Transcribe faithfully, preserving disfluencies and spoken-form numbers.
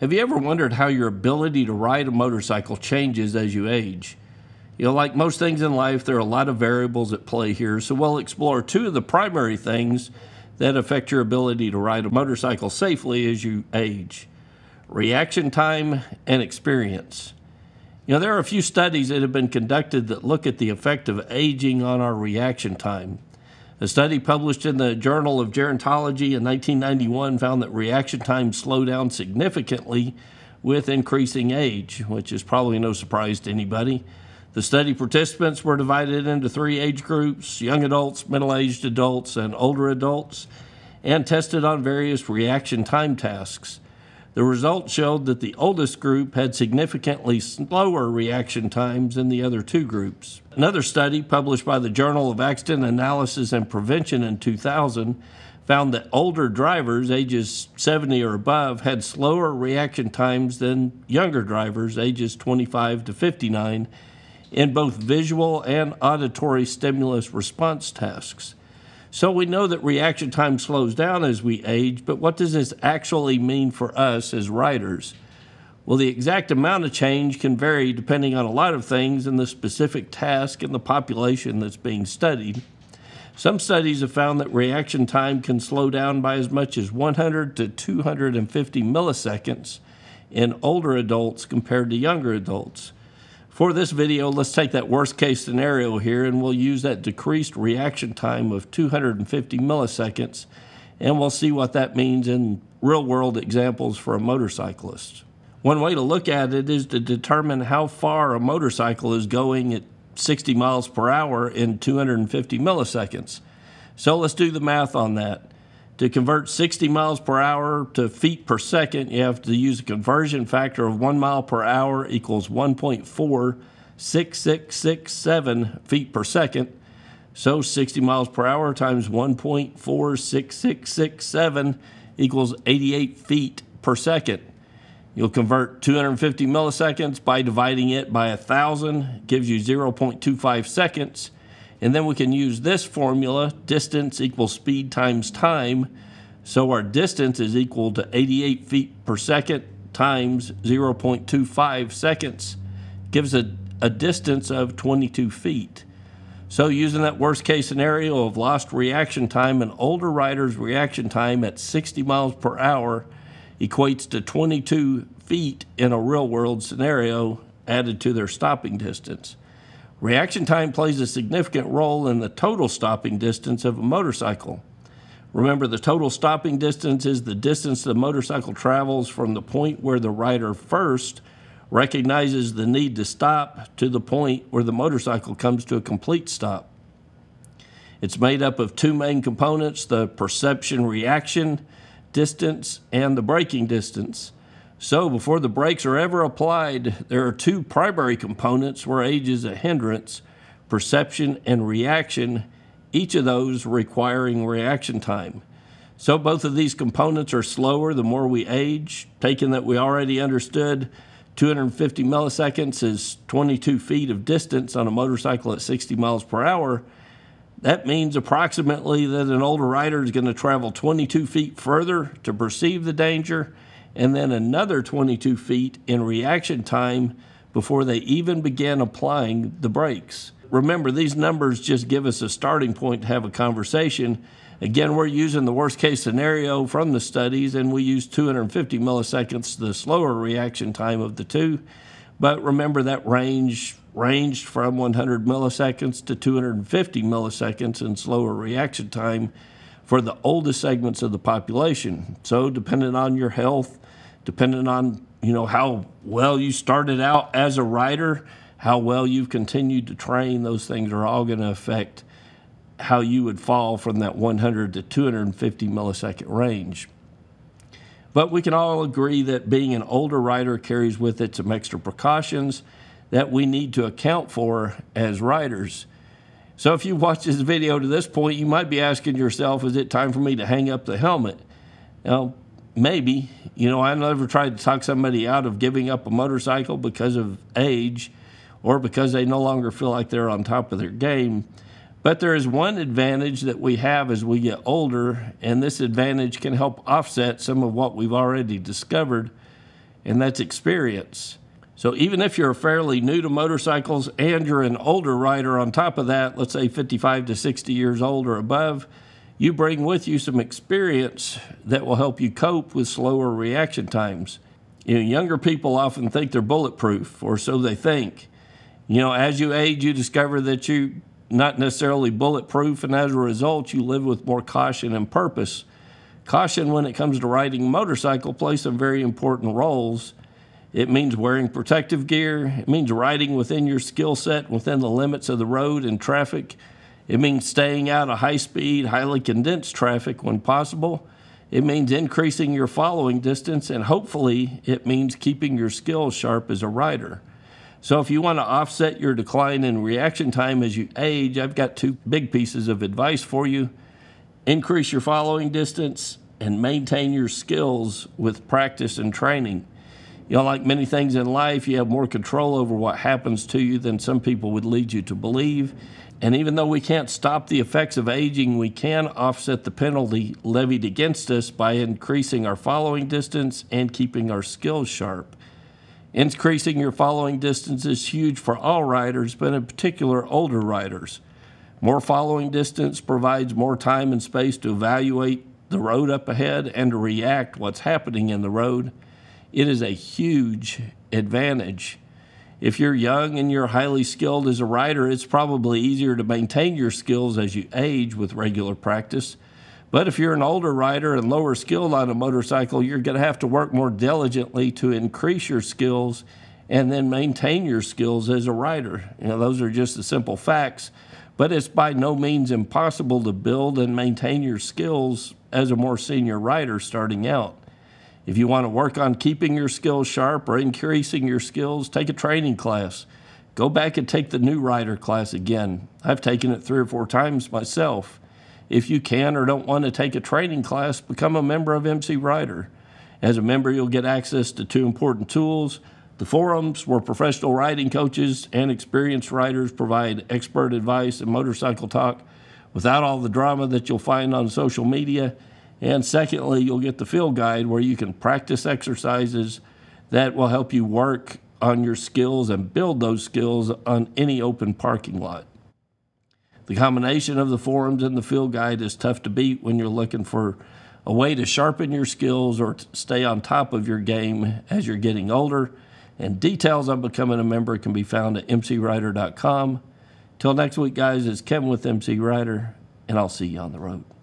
Have you ever wondered how your ability to ride a motorcycle changes as you age? You know, like most things in life, there are a lot of variables at play here, so we'll explore two of the primary things that affect your ability to ride a motorcycle safely as you age: reaction time and experience. You know, there are a few studies that have been conducted that look at the effect of aging on our reaction time. A study published in the Journal of Gerontology in nineteen ninety-one found that reaction time slowed down significantly with increasing age, which is probably no surprise to anybody. The study participants were divided into three age groups: young adults, middle-aged adults, and older adults, and tested on various reaction time tasks. The results showed that the oldest group had significantly slower reaction times than the other two groups. Another study published by the Journal of Accident Analysis and Prevention in two thousand found that older drivers ages seventy or above had slower reaction times than younger drivers ages twenty-five to fifty-nine in both visual and auditory stimulus response tasks. So we know that reaction time slows down as we age, but what does this actually mean for us as riders? Well, the exact amount of change can vary depending on a lot of things and the specific task and the population that's being studied. Some studies have found that reaction time can slow down by as much as one hundred to two hundred fifty milliseconds in older adults compared to younger adults. For this video, let's take that worst case scenario here, and we'll use that decreased reaction time of two hundred fifty milliseconds, and we'll see what that means in real world examples for a motorcyclist. One way to look at it is to determine how far a motorcycle is going at sixty miles per hour in two hundred fifty milliseconds. So let's do the math on that. To convert sixty miles per hour to feet per second, you have to use a conversion factor of one mile per hour equals one point four six six six seven feet per second. So sixty miles per hour times one point four six six six seven equals eighty-eight feet per second. You'll convert two hundred fifty milliseconds by dividing it by one thousand, gives you zero point two five seconds. And then we can use this formula, distance equals speed times time. So our distance is equal to eighty-eight feet per second times zero point two five seconds, gives a, a distance of twenty-two feet. So using that worst case scenario of lost reaction time, an older rider's reaction time at sixty miles per hour equates to twenty-two feet in a real world scenario added to their stopping distance. Reaction time plays a significant role in the total stopping distance of a motorcycle. Remember, the total stopping distance is the distance the motorcycle travels from the point where the rider first recognizes the need to stop to the point where the motorcycle comes to a complete stop. It's made up of two main components, the perception reaction distance and the braking distance. So before the brakes are ever applied, there are two primary components where age is a hindrance: perception and reaction, each of those requiring reaction time. So both of these components are slower the more we age. Taking that we already understood, two hundred fifty milliseconds is twenty-two feet of distance on a motorcycle at sixty miles per hour. That means approximately that an older rider is going to travel twenty-two feet further to perceive the danger, and then another twenty-two feet in reaction time before they even begin applying the brakes. Remember, these numbers just give us a starting point to have a conversation. Again, we're using the worst case scenario from the studies, and we use two hundred fifty milliseconds, the slower reaction time of the two. But remember, that range ranged from one hundred milliseconds to two hundred fifty milliseconds in slower reaction time for the oldest segments of the population. So depending on your health, depending on, you know, how well you started out as a rider, how well you've continued to train, those things are all going to affect how you would fall from that one hundred to two hundred fifty millisecond range. But we can all agree that being an older rider carries with it some extra precautions that we need to account for as riders. So if you watch this video to this point, you might be asking yourself, is it time for me to hang up the helmet? Now, maybe. You know, I never tried to talk somebody out of giving up a motorcycle because of age or because they no longer feel like they're on top of their game. But there is one advantage that we have as we get older, and this advantage can help offset some of what we've already discovered. and that's experience. So even if you're fairly new to motorcycles and you're an older rider on top of that, let's say fifty-five to sixty years old or above, you bring with you some experience that will help you cope with slower reaction times. You know, younger people often think they're bulletproof, or so they think. You know, as you age, you discover that you're not necessarily bulletproof, and as a result, you live with more caution and purpose. Caution, when it comes to riding a motorcycle, plays some very important roles. It means wearing protective gear. It means riding within your skill set, within the limits of the road and traffic. It means staying out of high-speed, highly condensed traffic when possible. It means increasing your following distance, and hopefully it means keeping your skills sharp as a rider. So if you want to offset your decline in reaction time as you age, I've got two big pieces of advice for you. Increase your following distance and maintain your skills with practice and training. You know, like many things in life, you have more control over what happens to you than some people would lead you to believe. And even though we can't stop the effects of aging, we can offset the penalty levied against us by increasing our following distance and keeping our skills sharp. Increasing your following distance is huge for all riders, but in particular older riders. More following distance provides more time and space to evaluate the road up ahead and to react to what's happening in the road. It is a huge advantage. If you're young and you're highly skilled as a rider, it's probably easier to maintain your skills as you age with regular practice. But if you're an older rider and lower skilled on a motorcycle, you're going to have to work more diligently to increase your skills and then maintain your skills as a rider. You know, those are just the simple facts, but it's by no means impossible to build and maintain your skills as a more senior rider starting out. If you want to work on keeping your skills sharp or increasing your skills, take a training class. Go back and take the new rider class again. I've taken it three or four times myself. If you can or don't want to take a training class, become a member of MCrider. As a member, you'll get access to two important tools: the forums, where professional riding coaches and experienced riders provide expert advice and motorcycle talk without all the drama that you'll find on social media. And secondly, you'll get the field guide, where you can practice exercises that will help you work on your skills and build those skills on any open parking lot. The combination of the forums and the field guide is tough to beat when you're looking for a way to sharpen your skills or stay on top of your game as you're getting older. And details on becoming a member can be found at m c rider dot com. Till next week, guys, it's Kevin with MCrider, and I'll see you on the road.